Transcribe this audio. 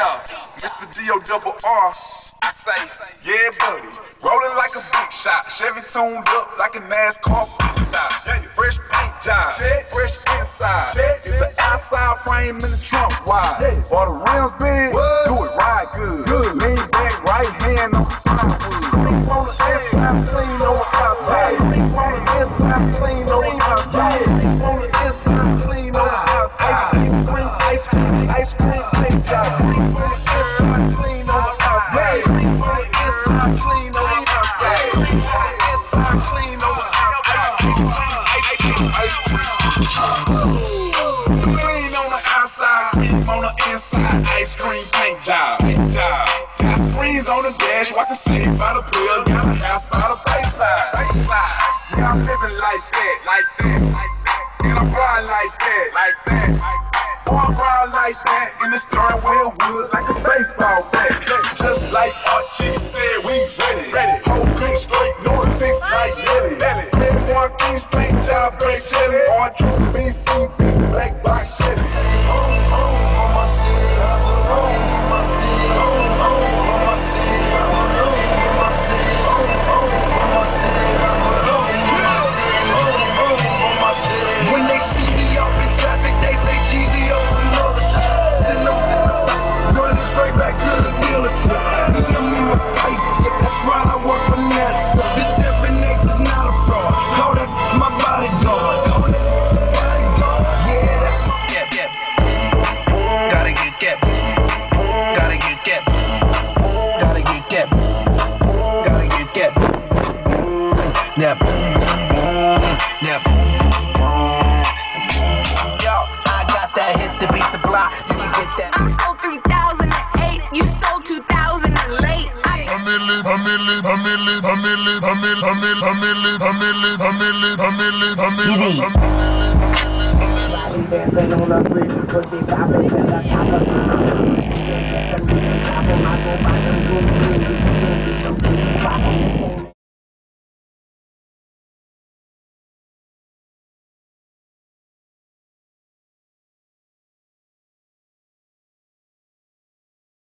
y'all, just the G-O-double-R. I say, yeah, buddy, rolling like a big shot. Chevy tuned up like a NASCAR pit stop. Fresh paint job, fresh inside. Is the outside frame in the trunk wide? Are the rims big? Do it right good. Lean back, right hand on the firewood. Sleep on the inside, clean on the outside. Sleep on the inside, clean on the outside. Sleep on the inside, clean on the outside. Ice cream, ice cream, paint job. Sleep on the inside, clean on the outside. Sleep on the inside, clean on the outside. Sleep on the inside, clean on the outside. Ice cream, clean on the outside, cream on the inside. Ice cream paint job, paint job. Got screens on the dash, watch the save by the bill. Got a house by the bayside, bayside. Yeah, I'm living like that, like that, like that. And I'm riding like that, like that, like that. Boy, I'm riding like that in the steering wheel wood like a baseball bat. Just like Archie said, we ready, ready. Whole creek straight, no fix like Nelly. One piece, paint job, great jelly. Or true BC, big black box jelly. Home, home for my city, I belong for my city. Home, home for my city, I belong for my city. Home, home for my city, I belong for my city. Home, home for my city. When they see me up in traffic, they say Jeezy on some other shit. Then I'm running straight back to the dealership. And I'm in my spaceship, that's right, I work for NASA. This Evanata's not a fraud. Call that my bodyguard. Call that my bodyguard. Yeah, that's my gap, gap. Gotta get gap. Gotta get gap. Gotta get gap. Gotta get gap. Nap. Nap. Yo, I got that hit to beat the block. You can get that. I sold 3,008. You sold 2,008. I'm